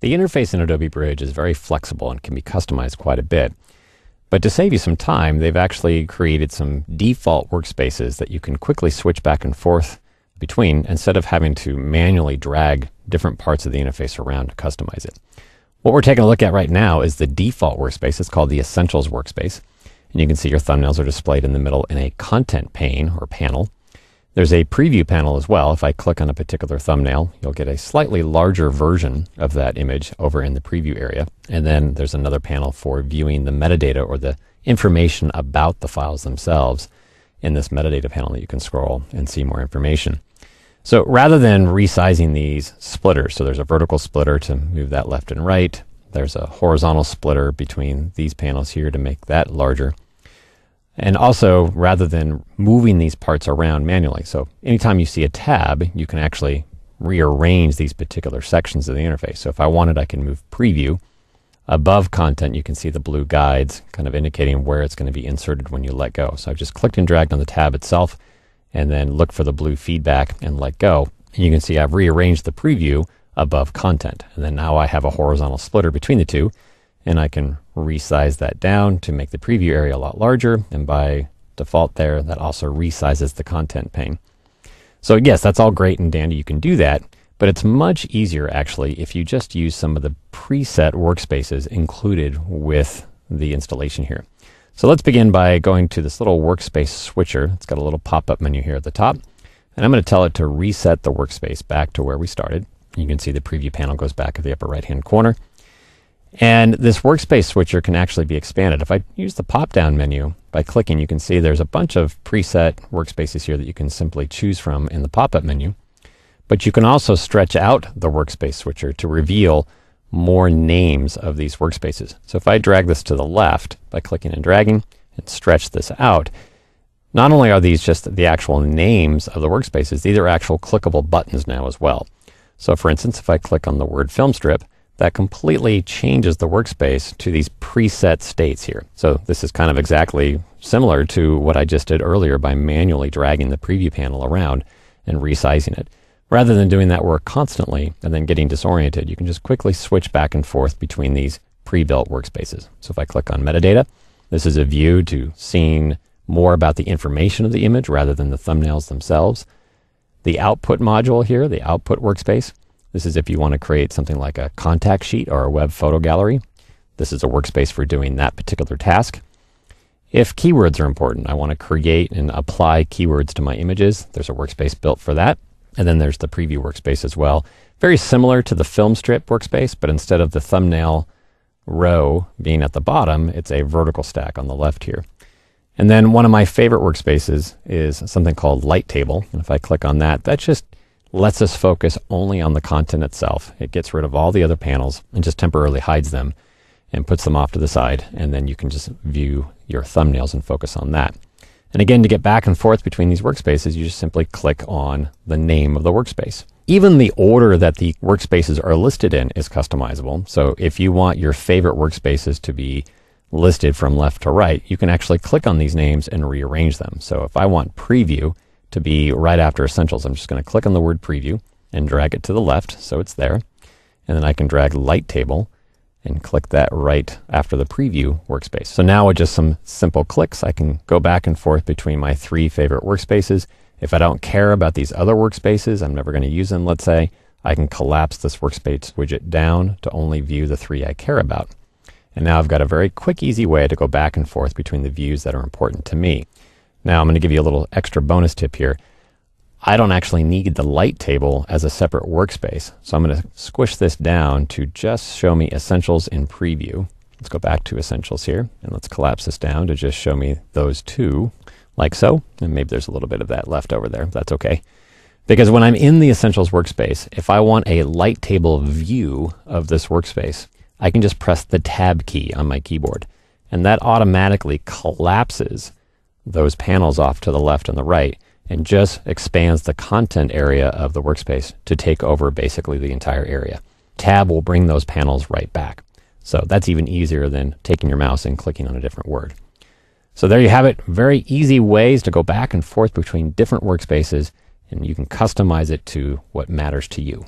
The interface in Adobe Bridge is very flexible and can be customized quite a bit. But to save you some time, they've actually created some default workspaces that you can quickly switch back and forth between instead of having to manually drag different parts of the interface around to customize it. What we're taking a look at right now is the default workspace. It's called the Essentials workspace. And you can see your thumbnails are displayed in the middle in a content pane or panel. There's a preview panel as well. If I click on a particular thumbnail, you'll get a slightly larger version of that image over in the preview area. And then there's another panel for viewing the metadata or the information about the files themselves in this metadata panel that you can scroll and see more information. So rather than resizing these splitters, so there's a vertical splitter to move that left and right. There's a horizontal splitter between these panels here to make that larger. And also, rather than moving these parts around manually, so anytime you see a tab, you can actually rearrange these particular sections of the interface. So if I wanted, I can move preview. Above content, you can see the blue guides kind of indicating where it's going to be inserted when you let go. So I've just clicked and dragged on the tab itself and then looked for the blue feedback and let go. And you can see I've rearranged the preview above content. And then now I have a horizontal splitter between the two, and I can resize that down to make the preview area a lot larger, and by default there, that also resizes the content pane. So yes, that's all great and dandy, you can do that, but it's much easier actually if you just use some of the preset workspaces included with the installation here. So let's begin by going to this little workspace switcher. It's got a little pop-up menu here at the top, and I'm going to tell it to reset the workspace back to where we started. You can see the preview panel goes back at the upper right-hand corner. And this workspace switcher can actually be expanded. If I use the pop-down menu by clicking, you can see there's a bunch of preset workspaces here that you can simply choose from in the pop-up menu. But you can also stretch out the workspace switcher to reveal more names of these workspaces. So if I drag this to the left by clicking and dragging and stretch this out, not only are these just the actual names of the workspaces, these are actual clickable buttons now as well. So for instance, if I click on the word film strip, that completely changes the workspace to these preset states here. So this is kind of exactly similar to what I just did earlier by manually dragging the preview panel around and resizing it. Rather than doing that work constantly and then getting disoriented, you can just quickly switch back and forth between these pre-built workspaces. So if I click on metadata, this is a view to seeing more about the information of the image rather than the thumbnails themselves. The output module here, the output workspace, this is if you want to create something like a contact sheet or a web photo gallery. This is a workspace for doing that particular task. If keywords are important, I want to create and apply keywords to my images. There's a workspace built for that. And then there's the preview workspace as well. Very similar to the film strip workspace, but instead of the thumbnail row being at the bottom, it's a vertical stack on the left here. And then one of my favorite workspaces is something called Light Table. And if I click on that, that's just lets us focus only on the content itself. It gets rid of all the other panels and just temporarily hides them and puts them off to the side, and then you can just view your thumbnails and focus on that. And again, to get back and forth between these workspaces, you just simply click on the name of the workspace. Even the order that the workspaces are listed in is customizable. So if you want your favorite workspaces to be listed from left to right, you can actually click on these names and rearrange them. So if I want preview to be right after Essentials, I'm just going to click on the word preview and drag it to the left so it's there. And then I can drag Light Table and click that right after the preview workspace. So now with just some simple clicks, I can go back and forth between my three favorite workspaces. If I don't care about these other workspaces, I'm never going to use them, let's say, I can collapse this workspace widget down to only view the three I care about. And now I've got a very quick, easy way to go back and forth between the views that are important to me. Now I'm going to give you a little extra bonus tip here. I don't actually need the Light Table as a separate workspace. So I'm going to squish this down to just show me Essentials in Preview. Let's go back to Essentials here and let's collapse this down to just show me those two, like so. And maybe there's a little bit of that left over there. That's okay. Because when I'm in the Essentials workspace, if I want a Light Table view of this workspace, I can just press the Tab key on my keyboard. And that automatically collapses those panels off to the left and the right and just expands the content area of the workspace to take over basically the entire area. Tab will bring those panels right back. So that's even easier than taking your mouse and clicking on a different word. So there you have it. Very easy ways to go back and forth between different workspaces, and you can customize it to what matters to you.